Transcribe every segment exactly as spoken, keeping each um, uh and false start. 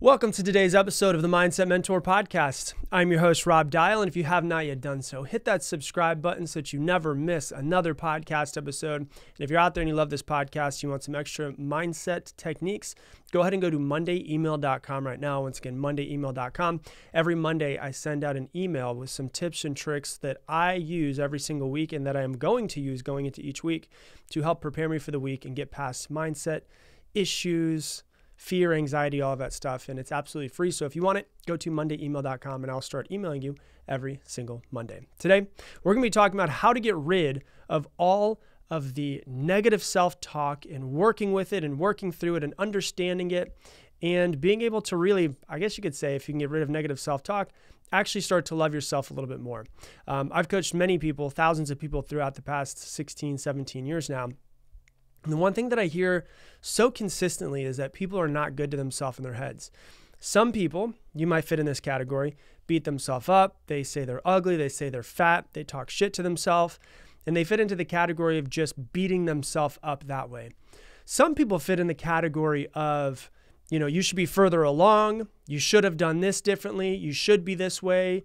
Welcome to today's episode of the Mindset Mentor Podcast. I'm your host, Rob Dial, and if you have not yet done so, hit that subscribe button so that you never miss another podcast episode. And if you're out there and you love this podcast, you want some extra mindset techniques, go ahead and go to monday email dot com right now. Once again, monday email dot com. Every Monday, I send out an email with some tips and tricks that I use every single week and that I am going to use going into each week to help prepare me for the week and get past mindset issues, fear, anxiety, all of that stuff, and it's absolutely free. So if you want it, go to monday email dot com and I'll start emailing you every single Monday. Today, we're going to be talking about how to get rid of all of the negative self-talk and working with it and working through it and understanding it and being able to really, I guess you could say, if you can get rid of negative self-talk, actually start to love yourself a little bit more. Um, I've coached many people, thousands of people throughout the past sixteen, seventeen years now. And the one thing that I hear so consistently is that people are not good to themselves in their heads. Some people, you might fit in this category, beat themselves up. They say they're ugly. They say they're fat. They talk shit to themselves. And they fit into the category of just beating themselves up that way. Some people fit in the category of, you know, you should be further along. You should have done this differently. You should be this way.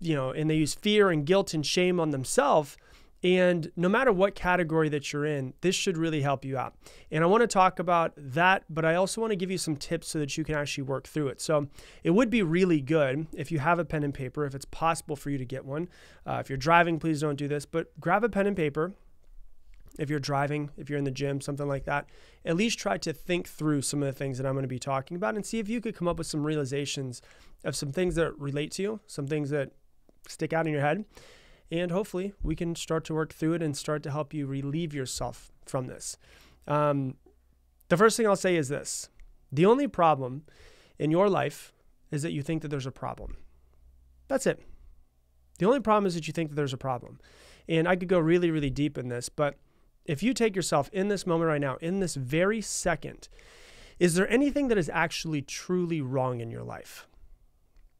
You know, and they use fear and guilt and shame on themselves. And no matter what category that you're in, this should really help you out. And I want to talk about that, but I also want to give you some tips so that you can actually work through it. So it would be really good if you have a pen and paper, if it's possible for you to get one. Uh, if you're driving, please don't do this, but grab a pen and paper. If you're driving, if you're in the gym, something like that, at least try to think through some of the things that I'm going to be talking about and see if you could come up with some realizations of some things that relate to you, some things that stick out in your head. And hopefully we can start to work through it and start to help you relieve yourself from this. Um, the first thing I'll say is this. The only problem in your life is that you think that there's a problem. That's it. The only problem is that you think that there's a problem. And I could go really, really deep in this, but if you take yourself in this moment right now, in this very second, is there anything that is actually truly wrong in your life?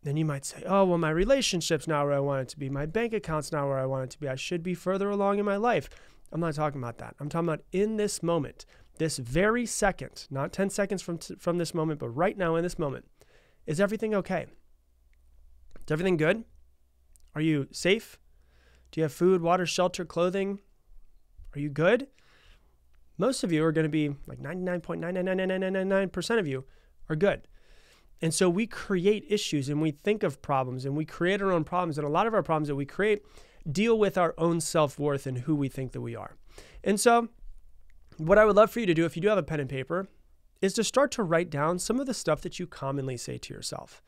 Then you might say, oh, well, my relationship's not where I want it to be. My bank account's not where I want it to be. I should be further along in my life. I'm not talking about that. I'm talking about in this moment, this very second, not ten seconds from, from this moment, but right now in this moment, is everything okay? Is everything good? Are you safe? Do you have food, water, shelter, clothing? Are you good? Most of you are going to be like ninety-nine point nine nine nine nine nine nine percent of you are good. And so we create issues and we think of problems and we create our own problems. And a lot of our problems that we create deal with our own self-worth and who we think that we are. And so what I would love for you to do, if you do have a pen and paper, is to start to write down some of the stuff that you commonly say to yourself.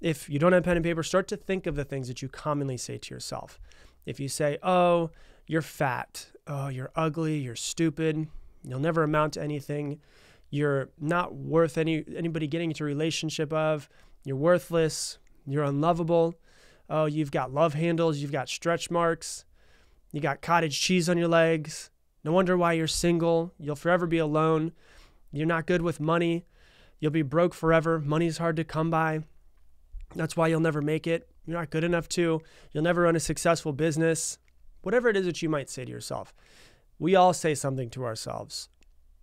If you don't have pen and paper, start to think of the things that you commonly say to yourself. If you say, oh, you're fat. Oh, you're ugly. You're stupid. You'll never amount to anything. You're not worth any anybody getting into a relationship of, you're worthless, you're unlovable, oh, you've got love handles, you've got stretch marks, you got cottage cheese on your legs, no wonder why you're single, you'll forever be alone, you're not good with money, you'll be broke forever, money's hard to come by, that's why you'll never make it, you're not good enough to, you'll never run a successful business, whatever it is that you might say to yourself. We all say something to ourselves.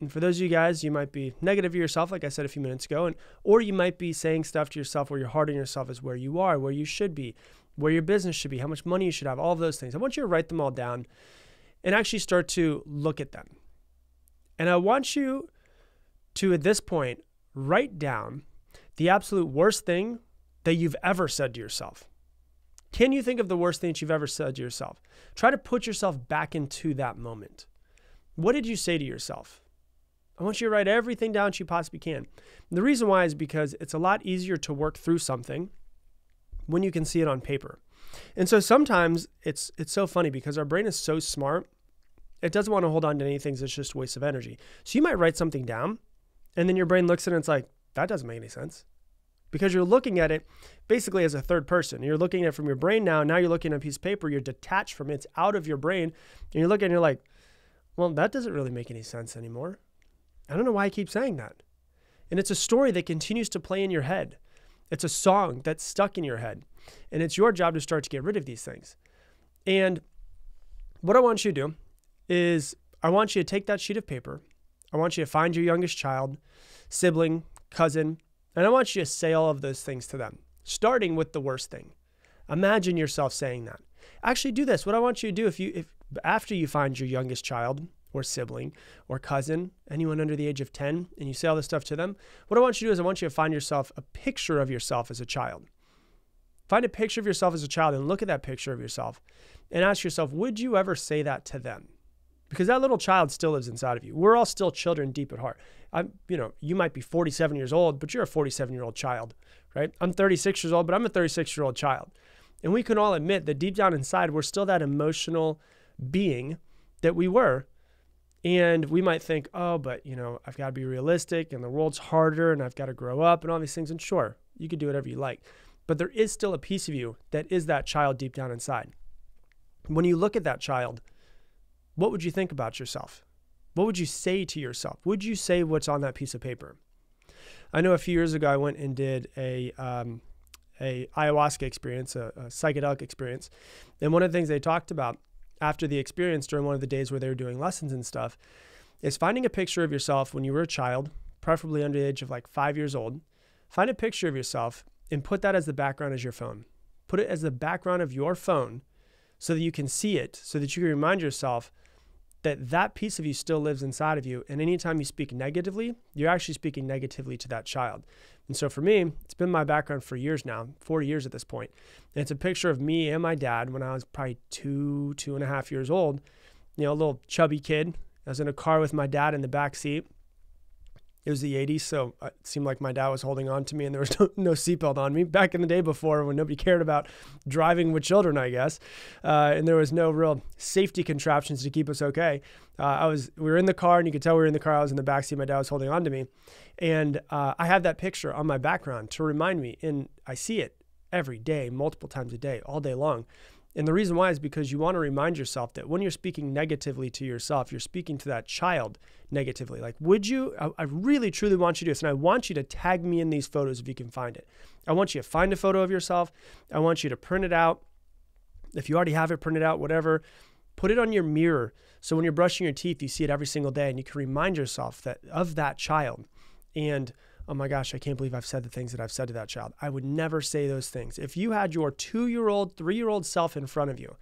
And for those of you guys, you might be negative to yourself, like I said a few minutes ago, and or you might be saying stuff to yourself where you're hard on yourself is where you are, where you should be, where your business should be, how much money you should have, all of those things. I want you to write them all down and actually start to look at them. And I want you to, at this point, write down the absolute worst thing that you've ever said to yourself. Can you think of the worst thing that you've ever said to yourself? Try to put yourself back into that moment. What did you say to yourself? I want you to write everything down that you possibly can. And the reason why is because it's a lot easier to work through something when you can see it on paper. And so sometimes it's it's so funny because our brain is so smart, it doesn't want to hold on to anything that's just a waste of energy. So you might write something down and then your brain looks at it and it's like, that doesn't make any sense. Because you're looking at it basically as a third person. You're looking at it from your brain now. Now you're looking at a piece of paper. You're detached from it. It's out of your brain. And you're looking and you're like, well, that doesn't really make any sense anymore. I don't know why I keep saying that. And it's a story that continues to play in your head. It's a song that's stuck in your head. And it's your job to start to get rid of these things. And what I want you to do is I want you to take that sheet of paper. I want you to find your youngest child, sibling, cousin, And I want you to say all of those things to them, starting with the worst thing. Imagine yourself saying that. Actually do this. What I want you to do, if you, if after you find your youngest child or sibling or cousin, anyone under the age of ten, and you say all this stuff to them, what I want you to do is I want you to find yourself a picture of yourself as a child. Find a picture of yourself as a child and look at that picture of yourself and ask yourself, would you ever say that to them? Because that little child still lives inside of you. We're all still children deep at heart. I'm, you know, you might be forty-seven years old, but you're a forty-seven-year-old child, right? I'm thirty-six years old, but I'm a thirty-six-year-old child. And we can all admit that deep down inside, we're still that emotional being that we were. And we might think, oh, but, you know, I've got to be realistic and the world's harder and I've got to grow up and all these things. And sure, you can do whatever you like. But there is still a piece of you that is that child deep down inside. When you look at that child, what would you think about yourself? What would you say to yourself? Would you say what's on that piece of paper? I know a few years ago I went and did a um, a ayahuasca experience, a, a psychedelic experience. And one of the things they talked about after the experience during one of the days where they were doing lessons and stuff is finding a picture of yourself when you were a child, preferably under the age of like five years old. Find a picture of yourself and put that as the background as your phone. Put it as the background of your phone so that you can see it, so that you can remind yourself that that piece of you still lives inside of you. And anytime you speak negatively, you're actually speaking negatively to that child. And so for me, it's been my background for years now, forty years at this point. And it's a picture of me and my dad when I was probably two, two and a half years old, you know, a little chubby kid. I was in a car with my dad in the back seat. It was the eighties, so it seemed like my dad was holding on to me and there was no, no seatbelt on me. Back in the day before, when nobody cared about driving with children, I guess, uh, and there was no real safety contraptions to keep us okay. Uh, I was, we were in the car, and you could tell we were in the car. I was in the backseat. My dad was holding on to me. And uh, I have that picture on my background to remind me, and I see it every day, multiple times a day, all day long. And the reason why is because you want to remind yourself that when you're speaking negatively to yourself, you're speaking to that child negatively. Like, would you, I, I really truly want you to do this. And I want you to tag me in these photos if you can find it. I want you to find a photo of yourself. I want you to print it out. If you already have it printed out, whatever, put it on your mirror. So when you're brushing your teeth, you see it every single day and you can remind yourself that of that child. And oh my gosh, I can't believe I've said the things that I've said to that child. I would never say those things. If you had your two-year-old, three-year-old self in front of you,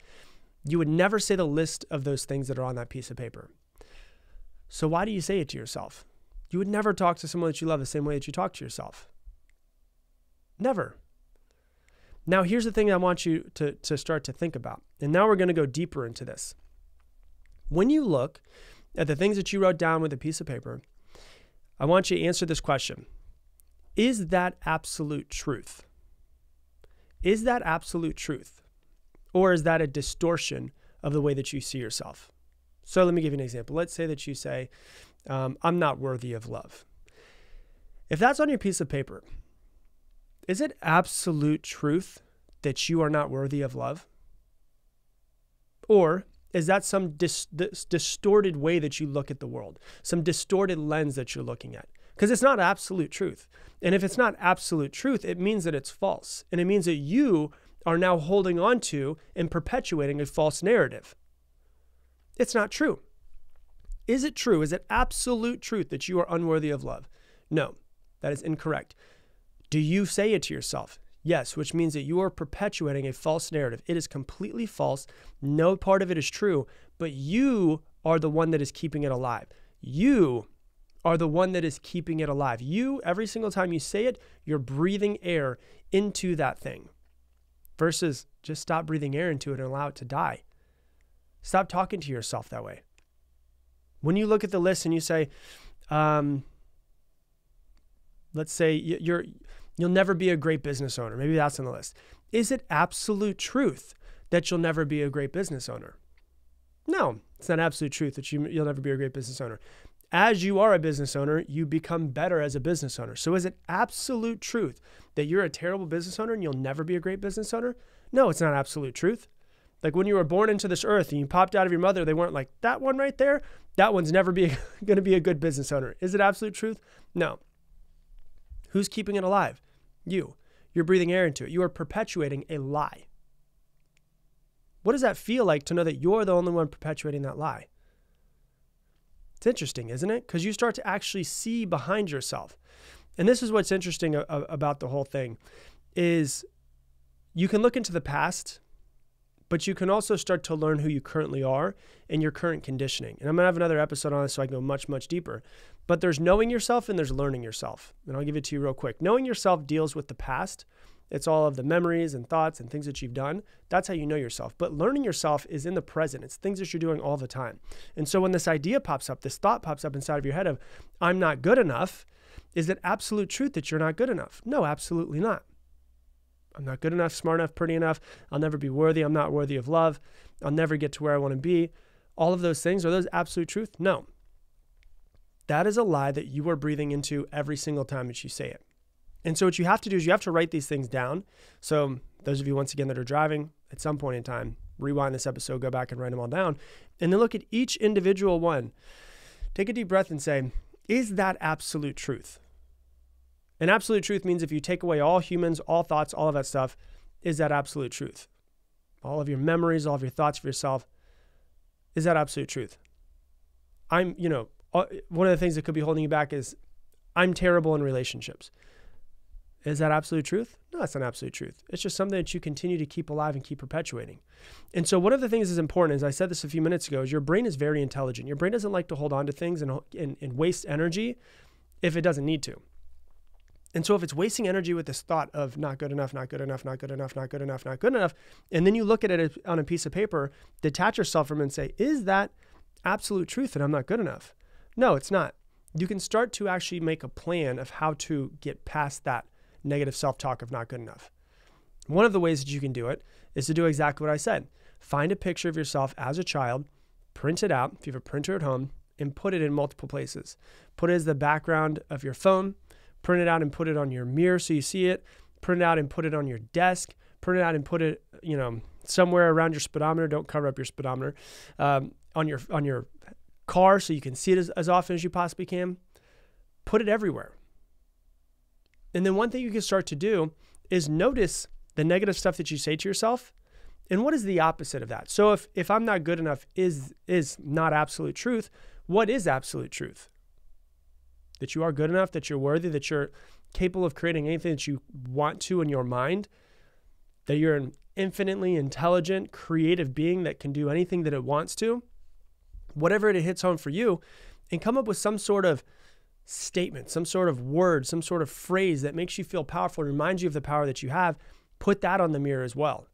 you would never say the list of those things that are on that piece of paper. So why do you say it to yourself? You would never talk to someone that you love the same way that you talk to yourself. Never. Now, here's the thing I want you to, to start to think about. And now we're going to go deeper into this. When you look at the things that you wrote down with a piece of paper, I want you to answer this question. Is that absolute truth? Is that absolute truth? Or is that a distortion of the way that you see yourself? So let me give you an example. Let's say that you say, um, I'm not worthy of love. If that's on your piece of paper, is it absolute truth that you are not worthy of love? Or is that some dis dis distorted way that you look at the world, some distorted lens that you're looking at? Because it's not absolute truth. And if it's not absolute truth, it means that it's false. And it means that you are now holding on to and perpetuating a false narrative. It's not true. Is it true? Is it absolute truth that you are unworthy of love? No, that is incorrect. Do you say it to yourself? Yes, which means that you are perpetuating a false narrative. It is completely false. No part of it is true, but you are the one that is keeping it alive. You are the one that is keeping it alive. You, every single time you say it, you're breathing air into that thing versus just stop breathing air into it and allow it to die. Stop talking to yourself that way. When you look at the list and you say, um, let's say you're... you'll never be a great business owner. Maybe that's on the list. Is it absolute truth that you'll never be a great business owner? No, it's not absolute truth that you, you'll never be a great business owner. As you are a business owner, you become better as a business owner. So is it absolute truth that you're a terrible business owner and you'll never be a great business owner? No, it's not absolute truth. Like when you were born into this earth and you popped out of your mother, they weren't like, that one right there, that one's never be, gonna be a good business owner. Is it absolute truth? No. Who's keeping it alive? You. You're breathing air into it. You are perpetuating a lie. What does that feel like to know that you're the only one perpetuating that lie? It's interesting, isn't it? Because you start to actually see behind yourself. And this is what's interesting a, a, about the whole thing is you can look into the past, but you can also start to learn who you currently are and your current conditioning. And I'm gonna have another episode on this so I can go much, much deeper. But there's knowing yourself and there's learning yourself. And I'll give it to you real quick. Knowing yourself deals with the past. It's all of the memories and thoughts and things that you've done. That's how you know yourself. But learning yourself is in the present. It's things that you're doing all the time. And so when this idea pops up, this thought pops up inside of your head of, I'm not good enough, is it absolute truth that you're not good enough? No, absolutely not. I'm not good enough, smart enough, pretty enough. I'll never be worthy. I'm not worthy of love. I'll never get to where I want to be. All of those things, are those absolute truth? No. That is a lie that you are breathing into every single time that you say it. And so what you have to do is you have to write these things down. So those of you, once again, that are driving, at some point in time, rewind this episode, go back and write them all down, and then look at each individual one. Take a deep breath and say, is that absolute truth? And absolute truth means if you take away all humans, all thoughts, all of that stuff, is that absolute truth? All of your memories, all of your thoughts of yourself, is that absolute truth? I'm, you know, one of the things that could be holding you back is I'm terrible in relationships. Is that absolute truth? No, that's not absolute truth. It's just something that you continue to keep alive and keep perpetuating. And so one of the things that's important, as I said this a few minutes ago, is your brain is very intelligent. Your brain doesn't like to hold on to things and, and, and waste energy if it doesn't need to. And so if it's wasting energy with this thought of not good enough, not good enough, not good enough, not good enough, not good enough, and then you look at it on a piece of paper, detach yourself from it and say, is that absolute truth that I'm not good enough? No, it's not. You can start to actually make a plan of how to get past that negative self-talk of not good enough. One of the ways that you can do it is to do exactly what I said. Find a picture of yourself as a child, print it out if you have a printer at home, and put it in multiple places. Put it as the background of your phone, print it out and put it on your mirror so you see it, print it out and put it on your desk, print it out and put it, you know, somewhere around your speedometer. Don't cover up your speedometer. Um, on your on your car so you can see it as, as often as you possibly can. Put it everywhere. And then one thing you can start to do is notice the negative stuff that you say to yourself. And what is the opposite of that? So if, if I'm not good enough is, is not absolute truth, what is absolute truth? That you are good enough, that you're worthy, that you're capable of creating anything that you want to in your mind, that you're an infinitely intelligent, creative being that can do anything that it wants to, whatever it hits home for you, and come up with some sort of statement, some sort of word, some sort of phrase that makes you feel powerful, reminds you of the power that you have. Put that on the mirror as well.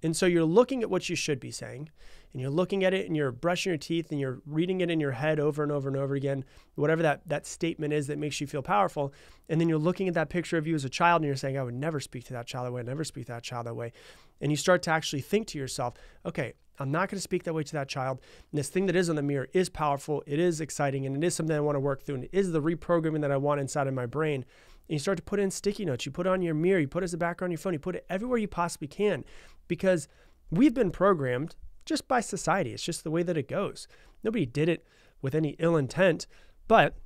And so you're looking at what you should be saying, and you're looking at it and you're brushing your teeth and you're reading it in your head over and over and over again, whatever that, that statement is that makes you feel powerful. And then you're looking at that picture of you as a child and you're saying, I would never speak to that child that way. I never speak to that child that way. And you start to actually think to yourself, okay, I'm not going to speak that way to that child. And this thing that is on the mirror is powerful. It is exciting. And it is something I want to work through. And it is the reprogramming that I want inside of my brain. And you start to put in sticky notes. You put it on your mirror. You put it as a background on your phone. You put it everywhere you possibly can, because we've been programmed just by society. It's just the way that it goes. Nobody did it with any ill intent, but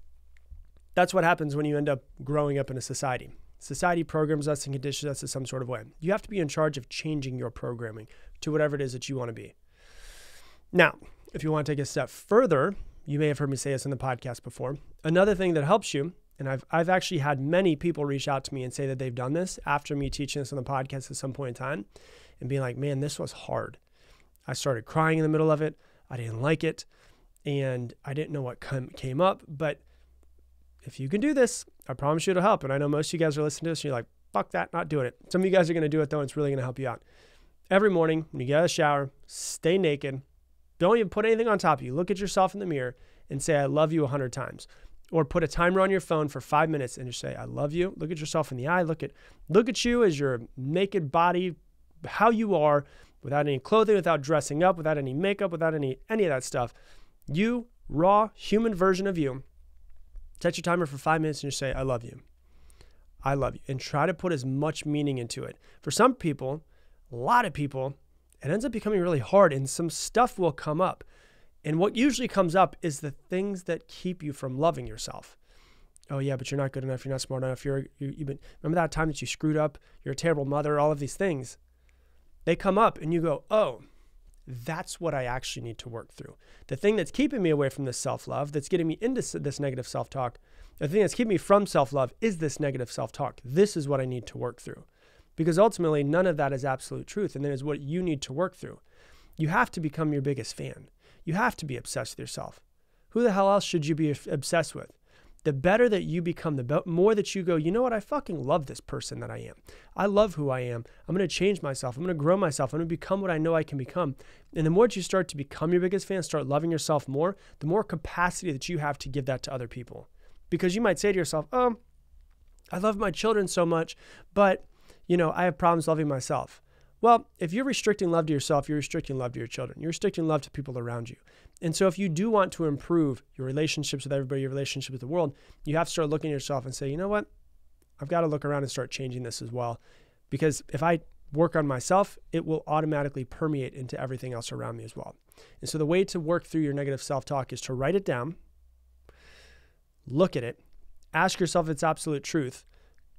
that's what happens when you end up growing up in a society. Society programs us and conditions us in some sort of way. You have to be in charge of changing your programming to whatever it is that you want to be. Now, if you want to take a step further, you may have heard me say this in the podcast before. Another thing that helps you, and I've, I've actually had many people reach out to me and say that they've done this after me teaching this on the podcast at some point in time and being like, man, this was hard. I started crying in the middle of it. I didn't like it. And I didn't know what come, came up. But if you can do this, I promise you it'll help. And I know most of you guys are listening to this and you're like, fuck that, not doing it. Some of you guys are going to do it though. And it's really going to help you out. Every morning when you get out of the shower, stay naked. Don't even put anything on top of you. Look at yourself in the mirror and say, I love you a hundred times. Or put a timer on your phone for five minutes and just say, I love you. Look at yourself in the eye. Look at, look at you as your naked body, how you are, without any clothing, without dressing up, without any makeup, without any, any of that stuff. You, raw, human version of you. Set your timer for five minutes and just say, I love you. I love you. And try to put as much meaning into it. For some people, a lot of people, it ends up becoming really hard and some stuff will come up. And what usually comes up is the things that keep you from loving yourself. Oh yeah, but you're not good enough. You're not smart enough. You're, you, you've been, remember that time that you screwed up? You're a terrible mother, all of these things. They come up and you go, oh, That's what I actually need to work through. The thing that's keeping me away from this self-love, that's getting me into this negative self-talk, the thing that's keeping me from self-love is this negative self-talk. This is what I need to work through. Because ultimately, none of that is absolute truth, and that is what you need to work through. You have to become your biggest fan. You have to be obsessed with yourself. Who the hell else should you be obsessed with? The better that you become, the more that you go, you know what, I fucking love this person that I am. I love who I am. I'm going to change myself. I'm going to grow myself. I'm going to become what I know I can become. And the more that you start to become your biggest fan, start loving yourself more, the more capacity that you have to give that to other people. Because you might say to yourself, oh, I love my children so much, but, you know, I have problems loving myself. Well, if you're restricting love to yourself, you're restricting love to your children. You're restricting love to people around you. And so if you do want to improve your relationships with everybody, your relationship with the world, you have to start looking at yourself and say, you know what? I've got to look around and start changing this as well. Because if I work on myself, it will automatically permeate into everything else around me as well. And so the way to work through your negative self-talk is to write it down, look at it, ask yourself its absolute truth,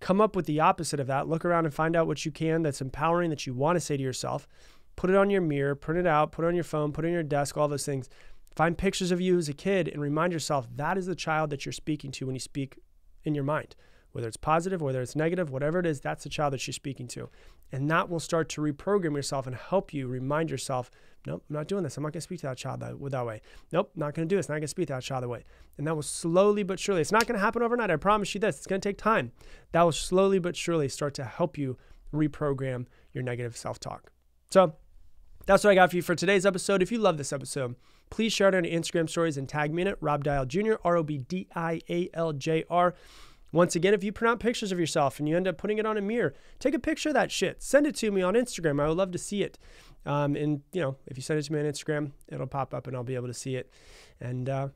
come up with the opposite of that, look around and find out what you can that's empowering that you want to say to yourself, put it on your mirror, print it out, put it on your phone, put it on your desk, all those things. Find pictures of you as a kid and remind yourself that is the child that you're speaking to when you speak in your mind. Whether it's positive, whether it's negative, whatever it is, that's the child that you're speaking to. And that will start to reprogram yourself and help you remind yourself, nope, I'm not doing this. I'm not going to speak to that child that, that way. Nope, not going to do this. Not going to speak to that child that way. And that will slowly but surely, it's not going to happen overnight. I promise you this. It's going to take time. That will slowly but surely start to help you reprogram your negative self-talk. So that's what I got for you for today's episode. If you love this episode, please share it on your Instagram stories and tag me in it, Rob Dial Junior, R O B D I A L J R. Once again, if you print out pictures of yourself and you end up putting it on a mirror, take a picture of that shit. Send it to me on Instagram. I would love to see it. Um, and, you know, if you send it to me on Instagram, it'll pop up and I'll be able to see it. And uh,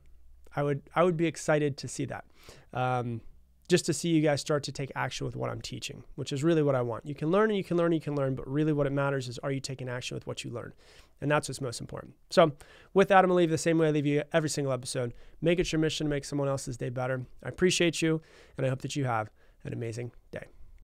I would I would be excited to see that, um, just to see you guys start to take action with what I'm teaching, which is really what I want. You can learn and you can learn and you can learn, but really what it matters is, are you taking action with what you learn? And that's what's most important. So with that, I'm going to leave the same way I leave you every single episode. Make it your mission to make someone else's day better. I appreciate you, and I hope that you have an amazing